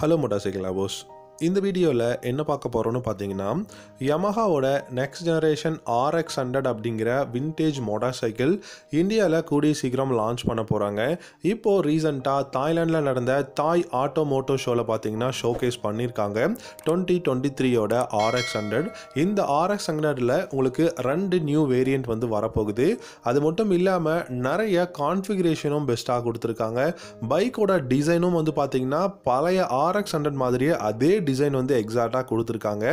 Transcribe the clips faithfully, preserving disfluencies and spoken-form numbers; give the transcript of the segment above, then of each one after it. Hello motorcycle lovers. In this video, what we will see is Yamaha's next generation R X one hundred abdingira vintage motorcycle India la koodi sigram launch panna poranga. Ipo recent ah Thailand la nadandha Thai Auto Motor Show la pathina showcase panniranga twenty twenty-three oda R X one hundred. இந்த R X one hundred la ungalku rendu new variant vandu varapogudhu. Adu mottum illama nariya configuration um best ah kuduthirukanga. Bike oda design um vandu pathina palaya R X one hundred madhiriye adhe design on the exacta kuduthirukanga.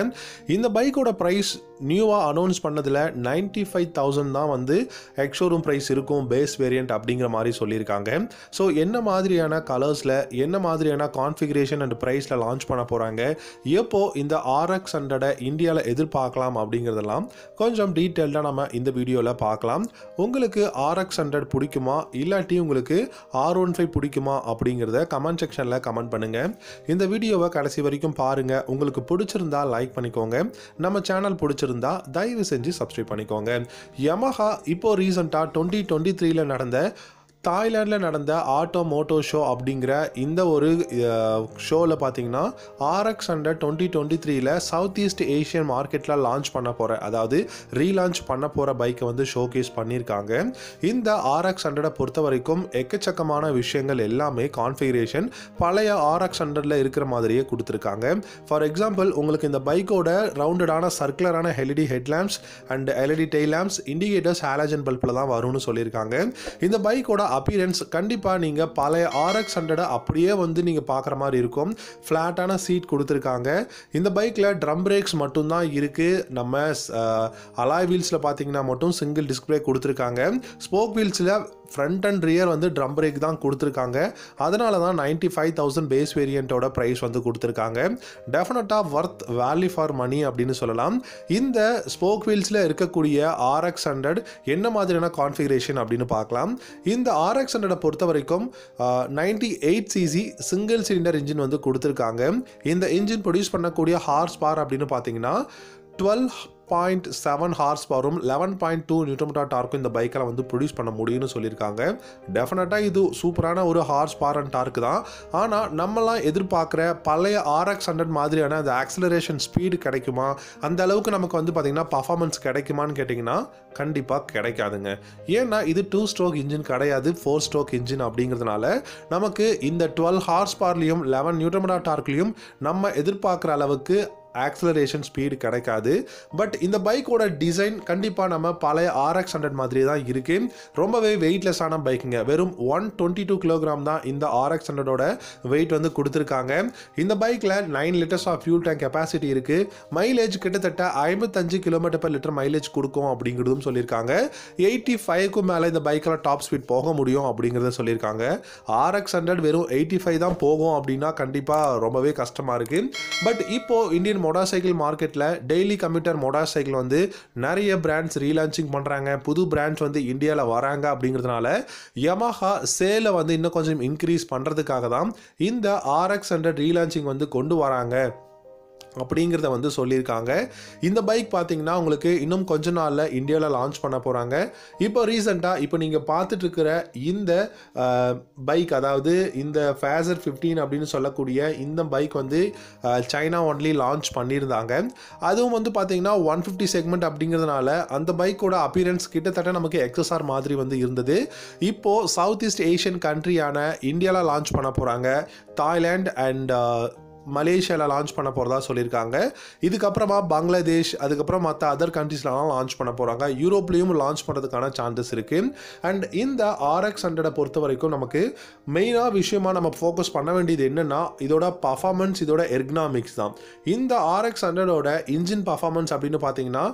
In the bike oda price new ah announce pannadhila ninety-five thousand da vandu ex showroom price irukum base variant abdingra mari sollirukanga. So enna madriyana colors la enna madriyana configuration and price la launch panna poranga, eppo inda R X one hundred India la edirpaakalam abdingiradhalam konjam detailed ah nama inda video la paakalam. Ungalku R X one hundred pidikuma illati ungalku R fifteen pidikuma abdingiradha comment section la comment pannunga. Inda video va kadasi varaikum பாருங்க. உங்களுக்கு பிடிச்சிருந்தா like பண்ணிக்கோங்க. நம்ம channel பிடிச்சிருந்தா தயவு செஞ்சு subscribe பண்ணிக்கோங்க. Yamaha இப்போ ரீசன்ட்டா twenty twenty-three ல நடந்த தாய்லாண்டில் நடந்த ஆட்டோ மோட்டோ ஷோ அப்படிங்கிற இந்த ஒரு ஷோவில் பார்த்தீங்கன்னா R X one hundred twenty twenty த்ரீல சவுத் ஈஸ்ட் ஏஷியன் மார்க்கெட்டில் லான்ச் பண்ண போகிற அதாவது ரீலான்ச் பண்ண போகிற பைக்கை வந்து ஷோகேஸ் பண்ணியிருக்காங்க. இந்த R X one hundred பொறுத்த வரைக்கும் எக்கச்சக்கமான விஷயங்கள் எல்லாமே கான்ஃபிகரேஷன் பழைய R X one hundred இருக்கிற மாதிரியே கொடுத்துருக்காங்க. ஃபார் எக்ஸாம்பிள் உங்களுக்கு இந்த பைக்கோட ரவுண்டடான சர்க்குலரான L E D headlamps and L E D tail lamps indicators halogen பல்பில் தான் வரும்னு சொல்லியிருக்காங்க. இந்த பைக்கோட appearance கண்டிப்பா நீங்க பழைய R X one hundred அப்படியே வந்து நீங்க பார்க்குற மாதிரி இருக்கும். ஃப்ளாட்டான சீட் கொடுத்துருக்காங்க. இந்த பைக்கில் ட்ரம் பிரேக்ஸ் மட்டும்தான் இருக்கு. நம்ம அலாய் வீல்ஸில் பார்த்தீங்கன்னா மட்டும் சிங்கிள் டிஸ்க் பிரேக் கொடுத்துருக்காங்க. ஸ்போக் வீல்ஸில் ஃப்ரண்ட் அண்ட் ரியர் வந்து ட்ரம் பிரேக் தான் கொடுத்துருக்காங்க. அதனால தான் நைன்டி ஃபைவ் தௌசண்ட் பேஸ் வேரியண்ட்டோட ப்ரைஸ் வந்து கொடுத்துருக்காங்க. டெஃபினட்டாக ஒர்த் வேல்யூ ஃபார் மணி அப்படின்னு சொல்லலாம். இந்த ஸ்போக் வீல்ஸில் இருக்கக்கூடிய R X one hundred என்ன மாதிரியான கான்ஃபிகரேஷன் அப்படின்னு பார்க்கலாம். இந்த R X one hundred பொறுத்த வரைக்கும் ninety eight CC single cylinder engine வந்து கொடுத்துருக்காங்க. இந்த இன்ஜின் ப்ரொடியூஸ் பண்ணக்கூடிய ஹார்ஸ் பவர் அப்படின்னு பார்த்தீங்கன்னா டுவெல் பாயிண்ட் செவன் ஹார்ஸ் பவரும் லெவன் பாயிண்ட் டூ நியூட்டன்மீட்டர் டார்க்கும் இந்த பைக்கெல்லாம் வந்து ப்ரொடியூஸ் பண்ண முடியும்னு சொல்லியிருக்காங்க. டெஃபினட்டாக இது சூப்பரான ஒரு ஹார்ஸ் பவர் அண்ட் டார்க்கு தான். ஆனால் நம்மளாம் எதிர்பார்க்குற பழைய R X one hundred மாதிரியான அந்த ஆக்சிலரேஷன் ஸ்பீடு கிடைக்குமா, அந்த அளவுக்கு நமக்கு வந்து பார்த்திங்கன்னா பர்ஃபார்மன்ஸ் கிடைக்குமான்னு கேட்டிங்கன்னா கண்டிப்பாக கிடைக்காதுங்க. ஏன்னா இது டூ ஸ்ட்ரோக் இன்ஜின் கிடையாது, ஃபோர் ஸ்ட்ரோக் இன்ஜின் அப்படிங்கிறதுனால நமக்கு இந்த டுவெல் ஹார்ஸ் பவர்லேயும் லெவன் நியூட்டன்மீட்டர் டார்க்லேயும் நம்ம எதிர்பார்க்குற அளவுக்கு ஆக்சலரேஷன் ஸ்பீடு கிடைக்காது. பட் இந்த பைக்கோட டிசைன் கண்டிப்பாக நம்ம பழைய R X one hundred மாதிரி தான் இருக்குது. ரொம்பவே வெயிட்லெஸ்ஸான பைக்குங்க. வெறும் ஒன் டுவெண்ட்டி டூ கிலோகிராம் தான் இந்த R X one hundred weight வந்து கொடுத்துருக்காங்க. இந்த பைக்கில் nine litres of fuel tank capacity இருக்குது. மைலேஜ் கிட்டத்தட்ட ஐம்பத்தஞ்சு கிலோமீட்டர் பர் லிட்டர் மைலேஜ் கொடுக்கும் அப்படிங்கிறதும் சொல்லியிருக்காங்க. எயிட்டி ஃபைவ்க்கும் மேலே இந்த பைக்கில் டாப் ஸ்பீட் போக முடியும் அப்படிங்கிறத சொல்லியிருக்காங்க. R X one hundred வெறும் எயிட்டி ஃபைவ் தான் போகும் அப்படின்னா கண்டிப்பாக ரொம்பவே கஷ்டமாக இருக்குது. பட் இப்போது இந்தியன் மோட்டார் சைக்கிள் மார்க்கெட்டில் டெய்லி கம்யூட்டர் மோட்டார் சைக்கிள் வந்து நிறைய பிராண்ட்ஸ் ரீலான்ச்சிங் பண்ணுறாங்க, புது பிராண்ட்ஸ் வந்து இந்தியாவில் வராங்க. அப்படிங்கிறதுனால Yamaha சேலை வந்து இன்னும் கொஞ்சம் இன்க்ரீஸ் பண்ணுறதுக்காக தான் இந்த R X one hundred relaunching வந்து கொண்டு வராங்க அப்படிங்கிறத வந்து சொல்லியிருக்காங்க. இந்த பைக் பார்த்தீங்கன்னா உங்களுக்கு இன்னும் கொஞ்ச நாளில் இந்தியாவில் லான்ச் பண்ண போகிறாங்க. இப்போ ரீசெண்டாக இப்போ நீங்கள் பார்த்துட்டு இருக்கிற இந்த பைக் அதாவது இந்த ஃபேசர் ஃபிஃப்டீன் அப்படின்னு சொல்லக்கூடிய இந்த பைக் வந்து சைனா ஒன்லி லான்ச் பண்ணியிருந்தாங்க. அதுவும் வந்து பார்த்தீங்கன்னா ஒன் ஃபிஃப்டி செக்மெண்ட் அப்படிங்கிறதுனால அந்த பைக்கோட அப்பியரன்ஸ் கிட்டத்தட்ட நமக்கு X S R மாதிரி வந்து இருந்தது. இப்போது சவுத் ஈஸ்ட் ஏஷியன் கண்ட்ரியான இந்தியாவில் லான்ச் பண்ண போகிறாங்க. தாய்லாண்ட் அண்ட் மலேசியாவில் லான்ச் பண்ண போகிறதா சொல்லியிருக்காங்க. இதுக்கப்புறமா பங்களாதேஷ், அதுக்கப்புறம் மற்ற அதர் கண்ட்ரிஸ்லாம் லான்ச் பண்ண போகிறாங்க. யூரோப்லேயும் லான்ச் பண்ணுறதுக்கான சான்சஸ் இருக்குது. அண்ட் இந்த R X one hundred பொறுத்த வரைக்கும் நமக்கு மெயினாக விஷயமாக நம்ம ஃபோக்கஸ் பண்ண வேண்டியது என்னென்னா இதோட பர்ஃபார்மன்ஸ், இதோட எர்கனாமிக்ஸ் தான். இந்த R X one hundred engine performance அப்படின்னு பார்த்தீங்கன்னா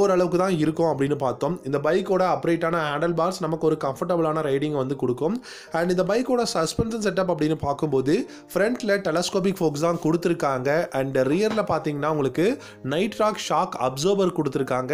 ஓரளவுக்கு தான் இருக்கும் அப்படின்னு பார்த்தோம். இந்த பைக்கோட அப்ரைட்டான ஹேண்டல் பார்ஸ் நமக்கு ஒரு கம்ஃபர்டபுளான ரைடிங் வந்து கொடுக்கும். அண்ட் இந்த பைக்கோட சஸ்பென்ஷன் செட்டப் அப்படின்னு பார்க்கும்போது ஃப்ரண்ட்டில் டெலஸ்கோபிக் ஃபோக்ஸ் தான் தான் கொடுத்துருக்காங்க. அண்ட் ரியரில் பார்த்தீங்கன்னா உங்களுக்கு நைட்ராக் ஷாக் அப்சர்வர் கொடுத்துருக்காங்க.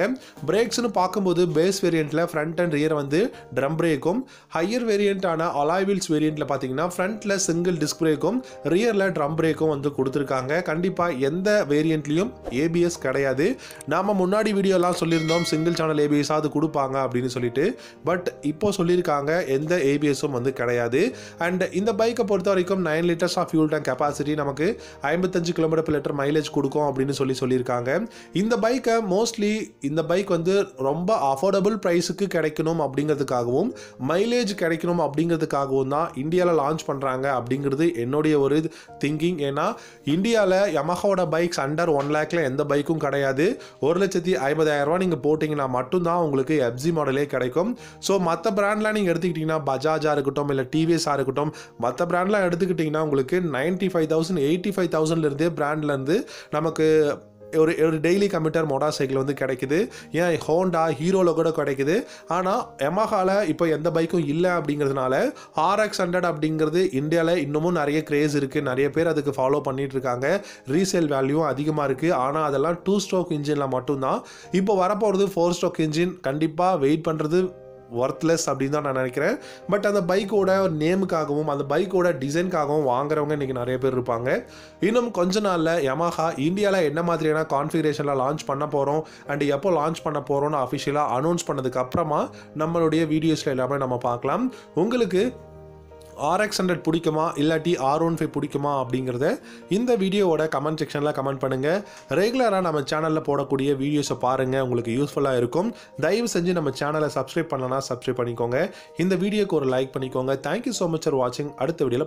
பிரேக்ஸ்னு பார்க்கும்போது பேஸ் வேரியண்ட்டில் ஃப்ரண்ட் அண்ட் ரியர் வந்து ட்ரம் பிரேக்கும், ஹையர் வேரியண்ட்டான அலாய்வீல்ஸ் வேரியண்ட்டில் பார்த்தீங்கன்னா ஃப்ரண்ட்டில் சிங்கிள் டிஸ்க் பிரேக்கும் ரியரில் ட்ரம் பிரேக்கும் வந்து கொடுத்துருக்காங்க. கண்டிப்பாக எந்த வேரியண்ட்லையும் ஏபிஎஸ் கிடையாது. நாம் முன்னாடி வீடியோலாம் சொல்லியிருந்தோம் சிங்கிள் சேனல் ஏபிஎஸ் ஆது கொடுப்பாங்க அப்படின்னு சொல்லிட்டு, பட் இப்போ சொல்லியிருக்காங்க எந்த ஏபிஎஸும் வந்து கிடையாது. அண்ட் இந்த பைக்கை பொறுத்த வரைக்கும் nine litres of fuel tank capacity நமக்கு ஐம்பத்தஞ்சு கிலோமீட்டர் பர் லிட்டர் மைலேஜ் கொடுக்கும் அப்படின்னு சொல்லி சொல்லியிருக்காங்க. இந்த பைக்கை மோஸ்ட்லி இந்த பைக் வந்து ரொம்ப அஃபோர்டபுள் ப்ரைஸுக்கு கிடைக்கணும் அப்படிங்கிறதுக்காகவும் மைலேஜ் கிடைக்கணும் அப்படிங்கிறதுக்காகவும் தான் இந்தியாவில் லான்ச் பண்ணுறாங்க அப்படிங்கிறது என்னுடைய ஒரு திங்கிங். ஏன்னா இந்தியாவில் யமஹாவோட பைக்ஸ் அண்டர் ஒன் லேக்கில் எந்த பைக்கும் கிடையாது. ஒரு லட்சத்தி ஐம்பதாயிரரூவா நீங்கள் போட்டிங்கன்னா மட்டும்தான் உங்களுக்கு எஃப்சி மாடலே கிடைக்கும். ஸோ மற்ற பிராண்ட்லாம் நீங்கள் எடுத்துக்கிட்டிங்கன்னா பஜாஜாக இருக்கட்டும் இல்லை டிவிஎஸ்ஸாக இருக்கட்டும் மற்ற பிராண்ட்லாம் எடுத்துக்கிட்டிங்கன்னா உங்களுக்கு ninety five thousand eighty five தௌசண்ட்லேருந்தே பிராண்ட்லேருந்து நமக்கு ஒரு ஒரு டெய்லி கம்யூட்டர் மோட்டார் சைக்கிள் வந்து கிடைக்குது. ஏன் ஹோண்டா ஹீரோவில் கூட கிடைக்குது. ஆனால் யமஹாவில் இப்போ எந்த பைக்கும் இல்லை அப்படிங்கிறதுனால ஆர்எக்ஸ் ஹண்ட்ரட் அப்படிங்கிறது இந்தியாவில் இன்னமும் நிறைய கிரேஸ் இருக்குது. நிறைய பேர் அதுக்கு ஃபாலோ பண்ணிகிட்ருக்காங்க. ரீசேல் வேல்யூ அதிகமாக இருக்குது. ஆனால் அதெல்லாம் டூ ஸ்ட்ரோக் இன்ஜினில் மட்டும்தான். இப்போ வரப்போகிறது ஃபோர் ஸ்ட்ரோக் இன்ஜின். கண்டிப்பாக வெயிட் பண்ணுறது ஒர்த்லெஸ் அப்படின்னு தான் நான் நினைக்கிறேன். பட் அந்த பைக்கோட நேமுக்காகவும் அந்த பைக்கோட டிசைனுக்காகவும் வாங்குறவங்க இன்றைக்கி நிறைய பேர் இருப்பாங்க. இன்னும் கொஞ்ச நாளில் யமஹா இந்தியாவில் என்ன மாதிரியான கான்ஃபிகரேஷனில் லான்ச் பண்ண போகிறோம் அண்ட் எப்போ லான்ச் பண்ண போகிறோம்னு அஃபிஷியலாக அனௌன்ஸ் பண்ணதுக்கப்புறமா நம்மளுடைய வீடியோஸில் எல்லாமே நம்ம பார்க்கலாம். உங்களுக்கு ஆர்எக்ஸ் ஹண்ட்ரட் பிடிக்குமா இல்லாட்டி ஆர் ஒன் ஃபைவ் பிடிக்குமா அப்படிங்கிறத இந்த வீடியோவோட கமெண்ட் செக்ஷனில் கமெண்ட் பண்ணுங்கள். ரெகுலராக நம்ம சேனலில் போடக்கூடிய வீடியோஸை பாருங்கள், உங்களுக்கு யூஸ்ஃபுல்லாக இருக்கும். தயவு செஞ்சு நம்ம சேனலை சப்ஸ்கிரைப் பண்ணலன்னா சப்ஸ்கிரைப் பண்ணிக்கோங்க. இந்த வீடியோக்கு ஒரு லைக் பண்ணிக்கோங்க. தேங்க்யூ ஸோ மச் ஃபார் வாட்சிங். அடுத்த வீடியோவில்